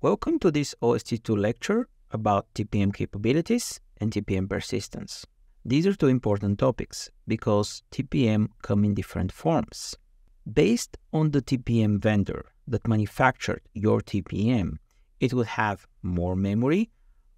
Welcome to this OST2 lecture about TPM capabilities and TPM persistence. These are two important topics because TPM come in different forms. Based on the TPM vendor that manufactured your TPM, it would have more memory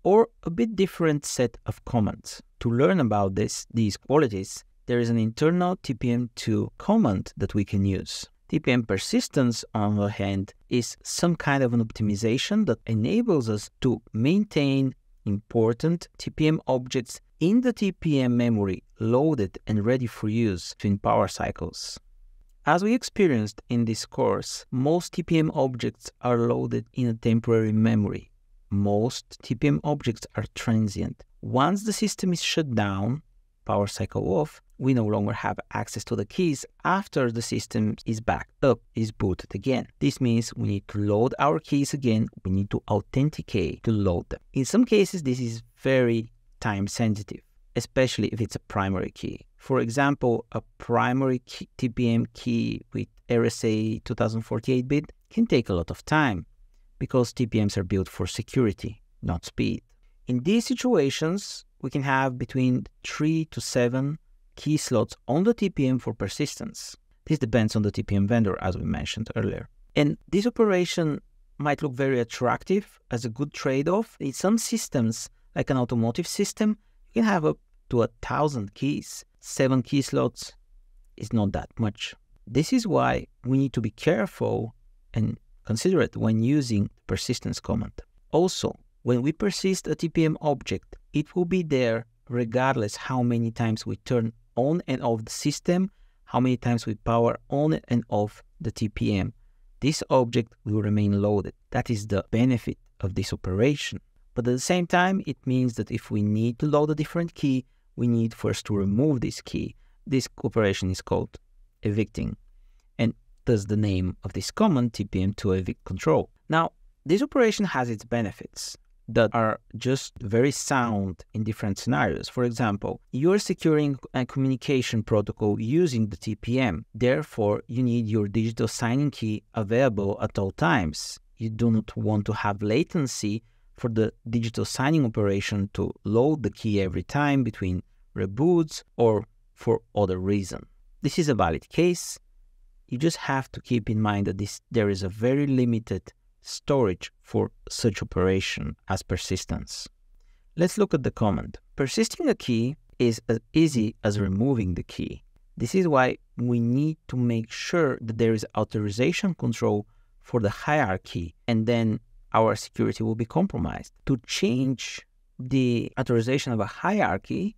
or a bit different set of commands. To learn about these qualities, there is an internal TPM2 command that we can use. TPM persistence, on the other hand, is some kind of an optimization that enables us to maintain important TPM objects in the TPM memory loaded and ready for use between power cycles. As we experienced in this course, most TPM objects are loaded in a temporary memory. Most TPM objects are transient. Once the system is shut down, power cycle off, we no longer have access to the keys after the system is back up, is booted again. This means we need to load our keys again, we need to authenticate to load them. In some cases, this is very time sensitive, especially if it's a primary key. For example, a primary key, TPM key with RSA 2048-bit can take a lot of time because TPMs are built for security, not speed. In these situations, we can have between 3 to 7 key slots on the TPM for persistence. This depends on the TPM vendor, as we mentioned earlier. And this operation might look very attractive as a good trade-off. In some systems, like an automotive system, you can have up to 1,000 keys. 7 key slots is not that much. This is why we need to be careful and considerate when using persistence command. Also, when we persist a TPM object, it will be there regardless how many times we turn on and off the system, how many times we power on and off the TPM. This object will remain loaded. That is the benefit of this operation. But at the same time, it means that if we need to load a different key, we need first to remove this key. This operation is called evicting, and thus the name of this command, TPM2 evict control. Now, this operation has its benefits that are just very sound in different scenarios. For example, you're securing a communication protocol using the TPM. Therefore, you need your digital signing key available at all times. You do not want to have latency for the digital signing operation to load the key every time between reboots or for other reason. This is a valid case. You just have to keep in mind that there is a very limited storage for such operation as persistence. Let's look at the command. Persisting a key is as easy as removing the key. This is why we need to make sure that there is authorization control for the hierarchy, and then our security will be compromised. To change the authorization of a hierarchy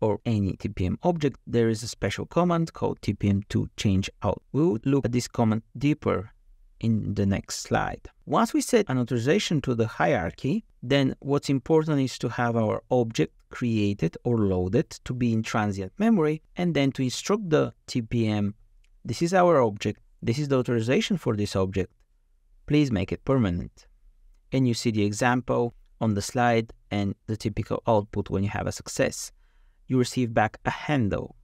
or any TPM object, there is a special command called TPM2CHANGEAUTH. We'll look at this command deeper in the next slide. Once we set an authorization to the hierarchy, then what's important is to have our object created or loaded to be in transient memory, and then to instruct the TPM, this is our object, this is the authorization for this object, please make it permanent. And you see the example on the slide and the typical output when you have a success. You receive back a handle.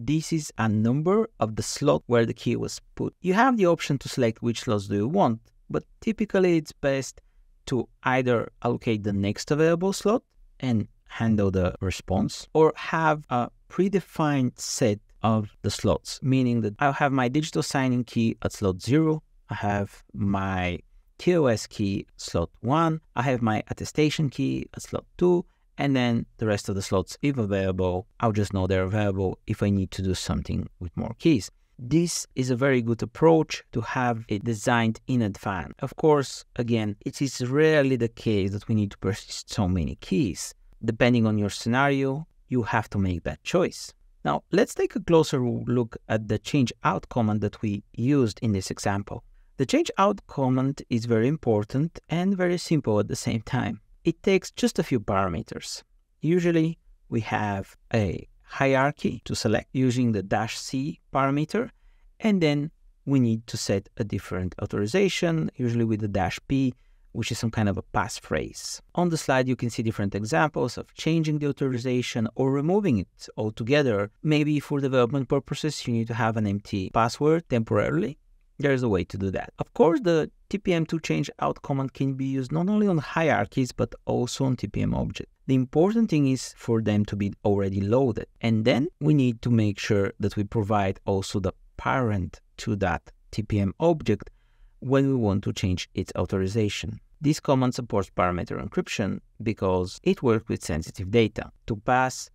This is a number of the slot where the key was put. You have the option to select which slots do you want, but typically it's best to either allocate the next available slot and handle the response, or have a predefined set of the slots, meaning that I'll have my digital signing key at slot 0, I have my TOS key slot 1, I have my attestation key at slot 2, and then the rest of the slots, if available, I'll just know they're available if I need to do something with more keys. This is a very good approach to have it designed in advance. Of course, again, it is rarely the case that we need to persist so many keys. Depending on your scenario, you have to make that choice. Now, let's take a closer look at the change out command that we used in this example. The change out command is very important and very simple at the same time. It takes just a few parameters. Usually we have a hierarchy to select using the -C parameter, and then we need to set a different authorization, usually with the -P, which is some kind of a passphrase. On the slide you can see different examples of changing the authorization or removing it altogether. Maybe for development purposes you need to have an empty password temporarily, There's a way to do that. Of course, the TPM2 change out command can be used not only on hierarchies, but also on TPM objects. The important thing is for them to be already loaded. And then we need to make sure that we provide also the parent to that TPM object when we want to change its authorization. This command supports parameter encryption because it works with sensitive data. To pass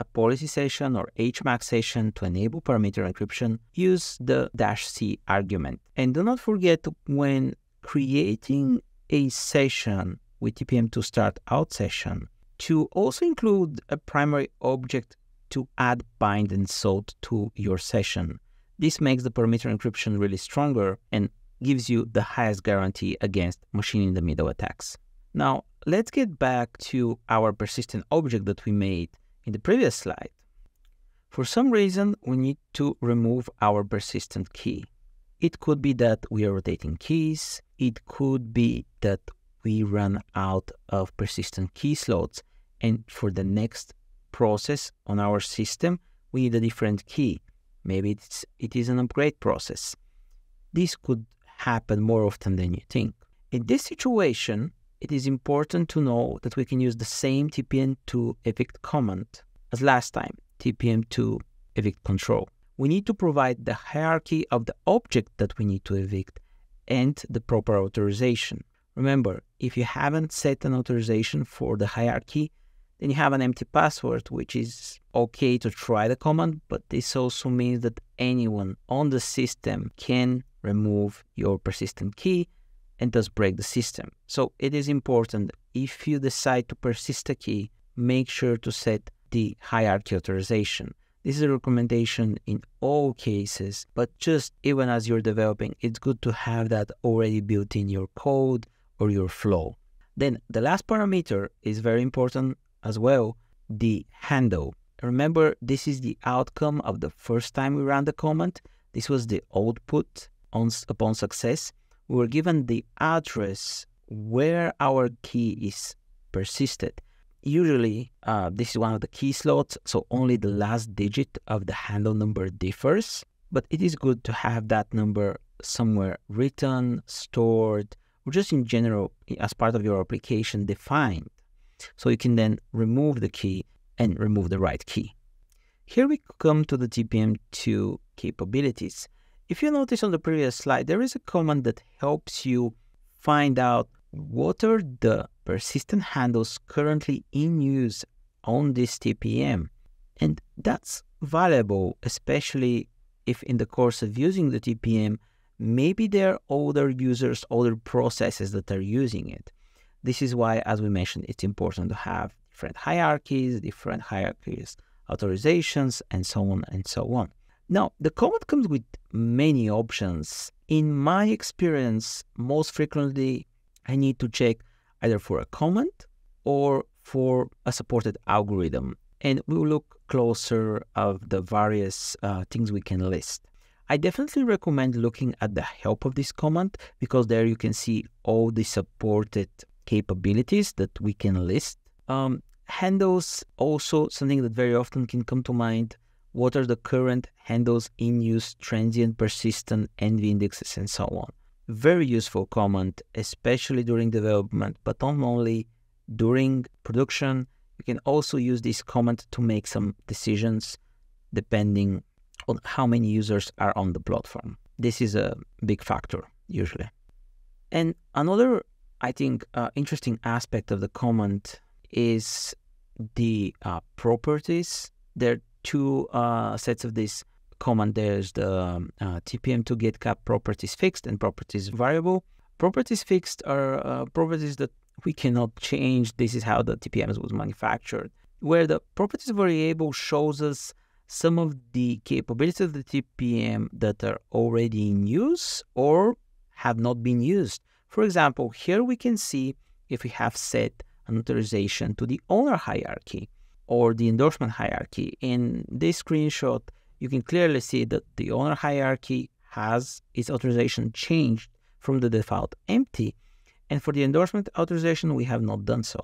a policy session or HMAC session to enable parameter encryption, use the -c argument. And do not forget, when creating a session with TPM2 start out session, to also include a primary object to add bind and salt to your session. This makes the parameter encryption really stronger and gives you the highest guarantee against machine-in-the-middle attacks. Now, let's get back to our persistent object that we made in the previous slide. For some reason, we need to remove our persistent key. It could be that we are rotating keys. It could be that we run out of persistent key slots. And for the next process on our system, we need a different key. Maybe it is an upgrade process. This could happen more often than you think. In this situation, it is important to know that we can use the same TPM2 evict command as last time, TPM2 evict control. We need to provide the hierarchy of the object that we need to evict and the proper authorization. Remember, if you haven't set an authorization for the hierarchy, then you have an empty password, which is okay to try the command, but this also means that anyone on the system can remove your persistent key and thus break the system. So it is important, if you decide to persist a key, make sure to set the hierarchy authorization. This is a recommendation in all cases, but just even as you're developing, it's good to have that already built in your code or your flow. Then the last parameter is very important as well, the handle. Remember, this is the outcome of the first time we ran the command. This was the output upon success. We were given the address where our key is persisted. Usually, this is one of the key slots, so only the last digit of the handle number differs, but it is good to have that number somewhere written, stored, or just in general, as part of your application defined. So you can then remove the key and remove the right key. Here we come to the TPM2 capabilities. If you notice on the previous slide, there is a command that helps you find out what are the persistent handles currently in use on this TPM. And that's valuable, especially if in the course of using the TPM, maybe there are older users, older processes that are using it. This is why, as we mentioned, it's important to have different hierarchies, authorizations, and so on and so on. Now, the command comes with many options. In my experience, most frequently, I need to check either for a command or for a supported algorithm. And we'll look closer of the various things we can list. I definitely recommend looking at the help of this command, because there you can see all the supported capabilities that we can list. Handles, also something that very often can come to mind. What are the current handles in use, transient, persistent, NV indexes, and so on. Very useful command, especially during development, but not only during production. You can also use this command to make some decisions depending on how many users are on the platform. This is a big factor usually. And another, I think, interesting aspect of the command is the properties. There are two sets of this command. There's the TPM2GetCap properties fixed and properties variable. Properties fixed are properties that we cannot change. This is how the TPM was manufactured. Where the properties variable shows us some of the capabilities of the TPM that are already in use or have not been used. For example, here we can see if we have set an authorization to the owner hierarchy or the endorsement hierarchy. In this screenshot, you can clearly see that the owner hierarchy has its authorization changed from the default empty. And for the endorsement authorization, we have not done so.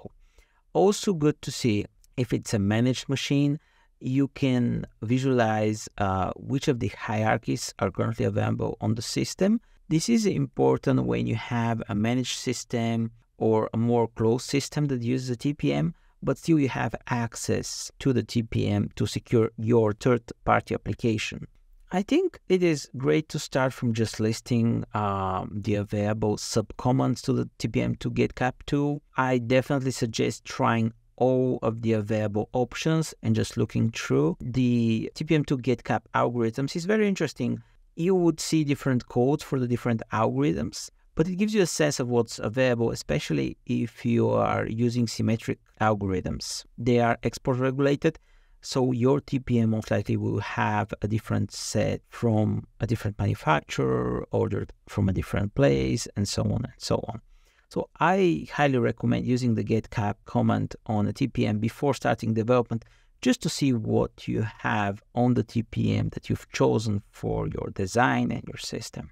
Also good to see if it's a managed machine, you can visualize which of the hierarchies are currently available on the system. This is important when you have a managed system or a more closed system that uses a TPM, but still you have access to the TPM to secure your third-party application. I think it is great to start from just listing the available subcommands to the TPM2GetCap tool. I definitely suggest trying all of the available options and just looking through. The TPM2GetCap algorithms is very interesting. You would see different codes for the different algorithms, but it gives you a sense of what's available, especially if you are using symmetric algorithms. They are export regulated, so your TPM most likely will have a different set from a different manufacturer, ordered from a different place, and so on and so on. So I highly recommend using the getCap command on a TPM before starting development, just to see what you have on the TPM that you've chosen for your design and your system.